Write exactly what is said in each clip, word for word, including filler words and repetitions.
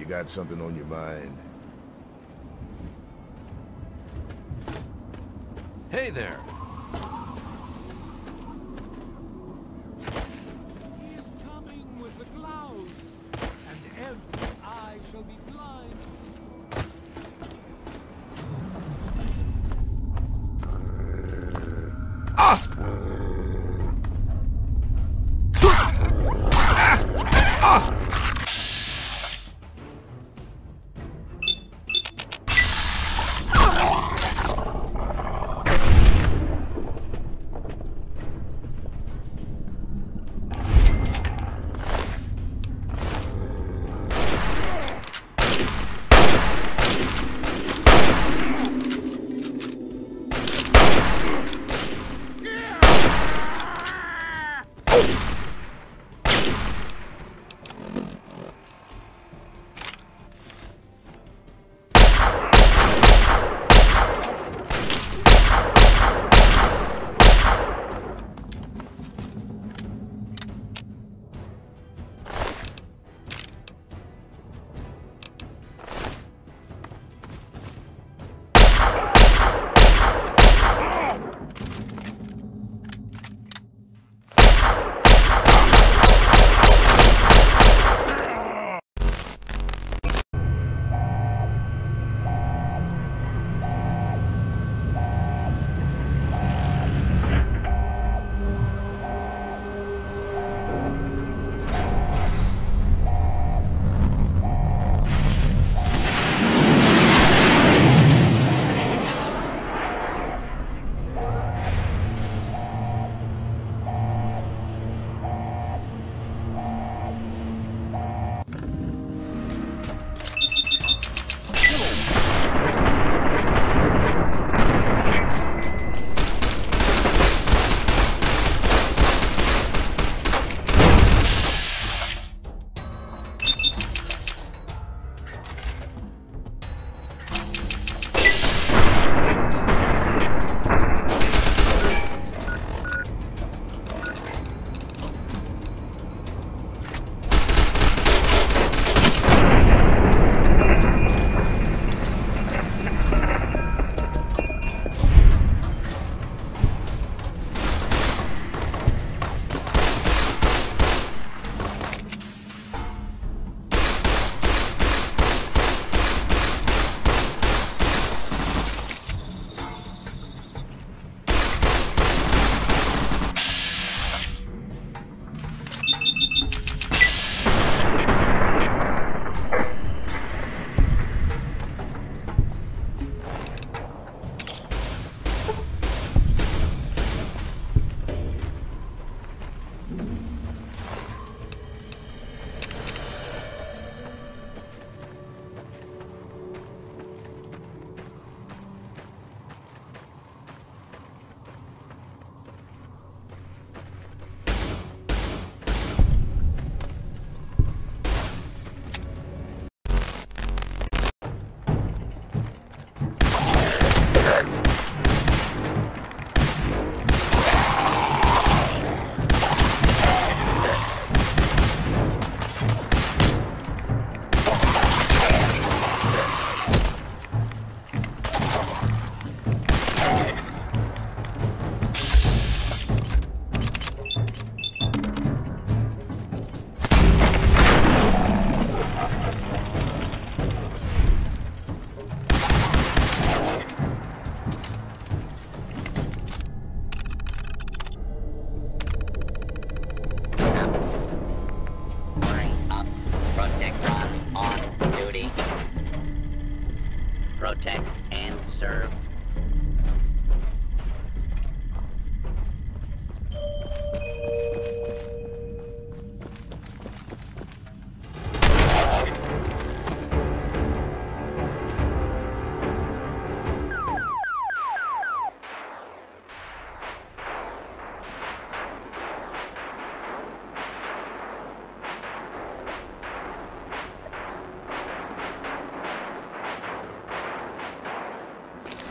You got something on your mind? Hey there! He is coming with the clouds, and every eye shall be blind.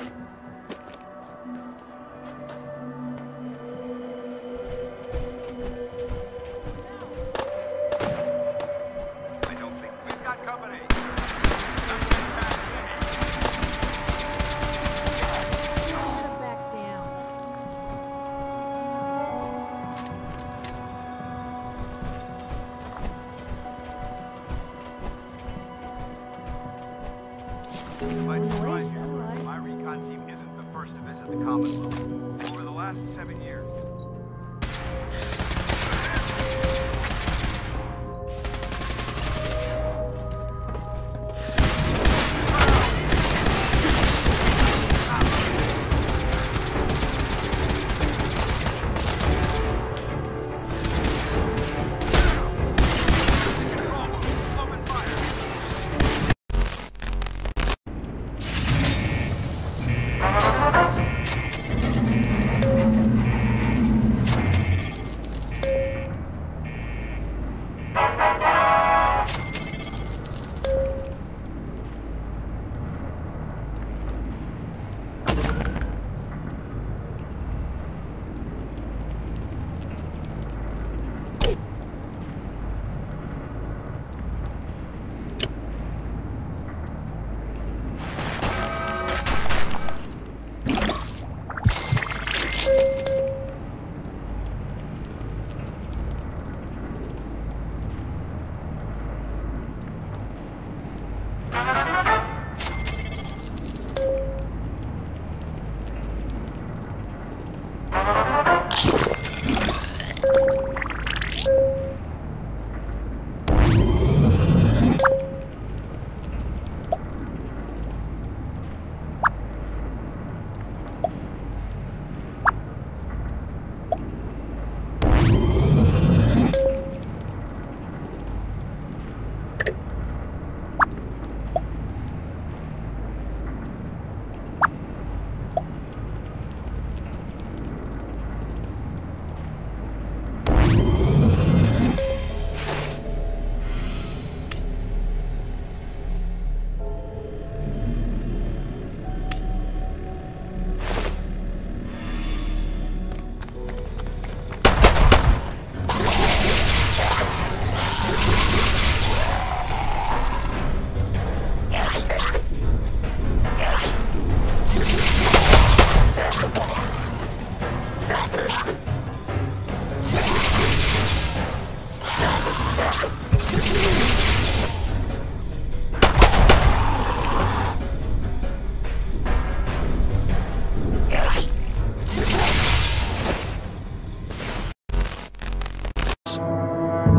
You I'd surprise you, but my recon team isn't the first to visit the Commonwealth. Over the last seven years,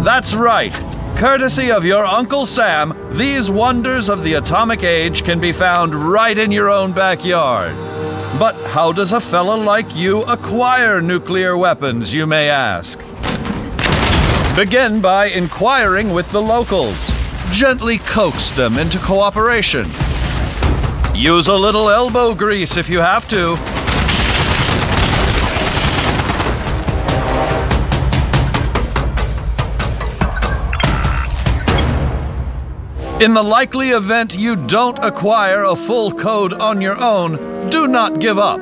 that's right. Courtesy of your Uncle Sam, these wonders of the atomic age can be found right in your own backyard. But how does a fella like you acquire nuclear weapons, you may ask? Begin by inquiring with the locals. Gently coax them into cooperation. Use a little elbow grease if you have to. In the likely event you don't acquire a full code on your own, do not give up.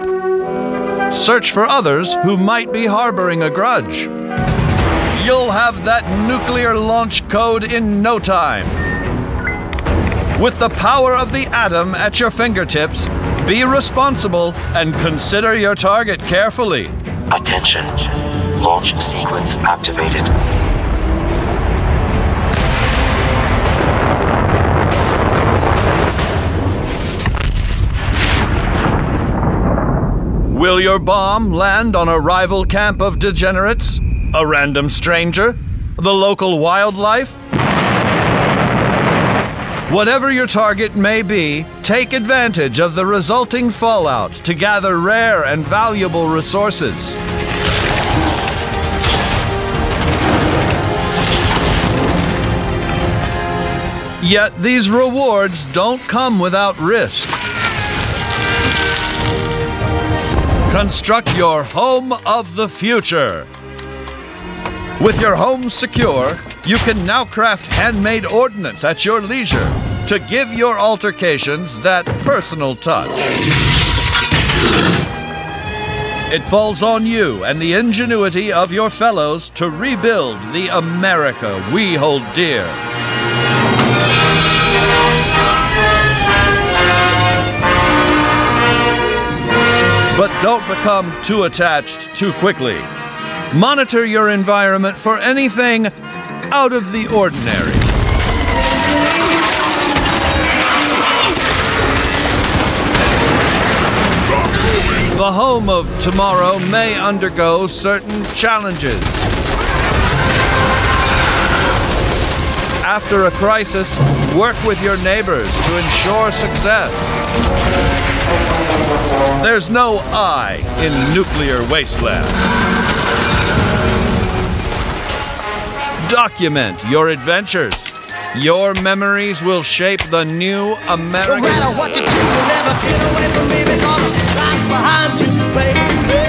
Search for others who might be harboring a grudge. You'll have that nuclear launch code in no time. With the power of the atom at your fingertips, be responsible and consider your target carefully. Attention. Launch sequence activated. Will your bomb land on a rival camp of degenerates? A random stranger? The local wildlife? Whatever your target may be, take advantage of the resulting fallout to gather rare and valuable resources. Yet these rewards don't come without risk. Construct your home of the future. With your home secure, you can now craft handmade ordnance at your leisure to give your altercations that personal touch. It falls on you and the ingenuity of your fellows to rebuild the America we hold dear. But don't become too attached too quickly. Monitor your environment for anything out of the ordinary. The home of tomorrow may undergo certain challenges. After a crisis, work with your neighbors to ensure success. There's no I in nuclear wasteland. Document your adventures. Your memories will shape the new America. No matter what you do, you'll never get away from me because I'm behind you, baby.